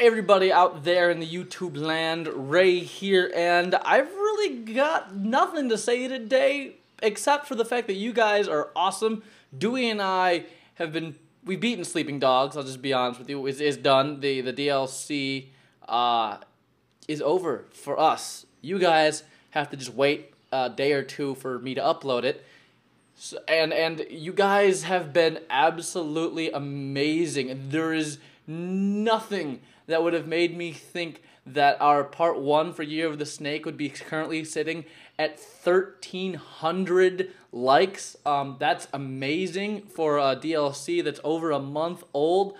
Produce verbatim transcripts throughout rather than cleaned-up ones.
everybody out there in the YouTube land, Ray here, and I've really got nothing to say today except for the fact that you guys are awesome. Dewey and I have been, we've beaten Sleeping Dogs, I'll just be honest with you, it's, it's done. The, the D L C uh, is over for us. You guys have to just wait a day or two for me to upload it. So, and, and you guys have been absolutely amazing. There is nothing that would have made me think that our part one for Year of the Snake would be currently sitting at thirteen hundred likes. Um, that's amazing for a D L C that's over a month old.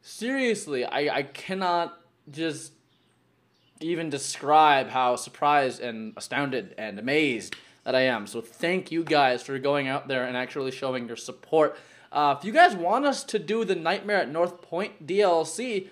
Seriously, I, I cannot just even describe how surprised and astounded and amazed that I am. So thank you guys for going out there and actually showing your support. Uh, if you guys want us to do the Nightmare at North Point D L C,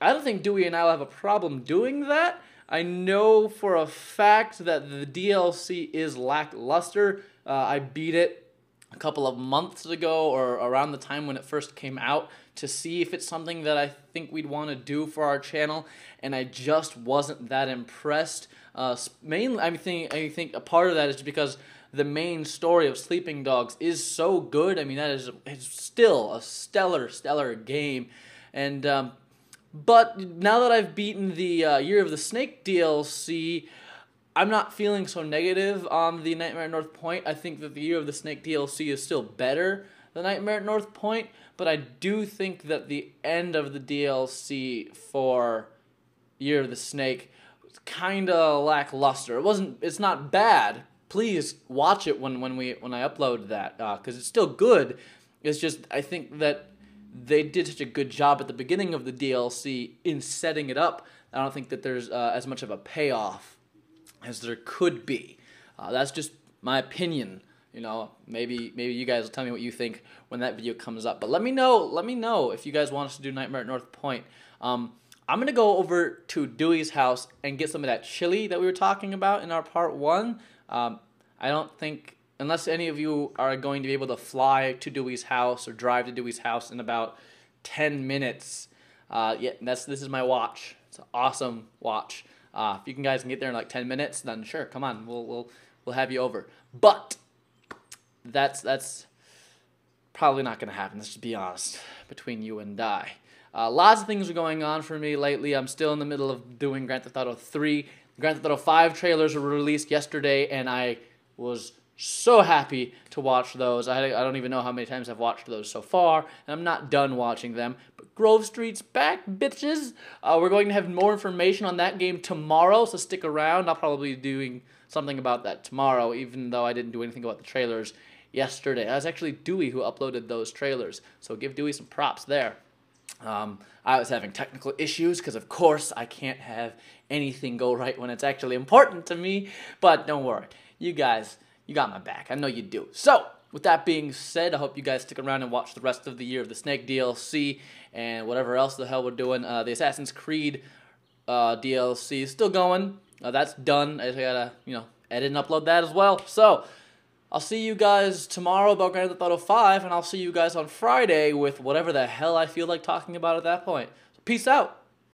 I don't think Dewey and I will have a problem doing that. I know for a fact that the D L C is lackluster. Uh, I beat it a couple of months ago, or around the time when it first came out, to see if it's something that I think we'd want to do for our channel, and I just wasn't that impressed. Uh, mainly, I think, I think a part of that is because the main story of Sleeping Dogs is so good. I mean, that is it's still a stellar, stellar game. And um, but now that I've beaten the uh, Year of the Snake D L C, I'm not feeling so negative on the Nightmare at North Point. I think that the Year of the Snake D L C is still better than Nightmare at North Point, but I do think that the end of the D L C for Year of the Snake was kind of lackluster. It wasn't. It's not bad. Please watch it when when we when I upload that, because uh, it's still good. It's just I think that they did such a good job at the beginning of the D L C in setting it up. I don't think that there's uh, as much of a payoff as there could be. Uh, that's just my opinion. You know, maybe maybe you guys will tell me what you think when that video comes up. But let me know. Let me know if you guys want us to do Nightmare at North Point. Um, I'm gonna go over to Dewey's house and get some of that chili that we were talking about in our part one. Um, I don't think, unless any of you are going to be able to fly to Dewey's house or drive to Dewey's house in about ten minutes. Uh, yeah, that's this is my watch. It's an awesome watch. Uh, if you can guys can get there in like ten minutes, then sure, come on, we'll we'll we'll have you over. But that's that's probably not gonna happen. Let's just be honest between you and I. Uh, lots of things are going on for me lately. I'm still in the middle of doing Grand Theft Auto three. The Grand Theft Auto five trailers were released yesterday, and I was so happy to watch those. I, I don't even know how many times I've watched those so far, and I'm not done watching them. But Grove Street's back, bitches! Uh, we're going to have more information on that game tomorrow, so stick around. I'll probably be doing something about that tomorrow, even though I didn't do anything about the trailers yesterday. That was actually Dewey who uploaded those trailers, so give Dewey some props there. Um, I was having technical issues because, of course, I can't have anything go right when it's actually important to me. But don't worry. You guys, you got my back. I know you do. So, with that being said, I hope you guys stick around and watch the rest of the Year of the Snake D L C and whatever else the hell we're doing. Uh, the Assassin's Creed uh, D L C is still going. Uh, that's done. I just gotta, you know, edit and upload that as well. So, I'll see you guys tomorrow about Grand Theft Auto five, and I'll see you guys on Friday with whatever the hell I feel like talking about at that point. Peace out.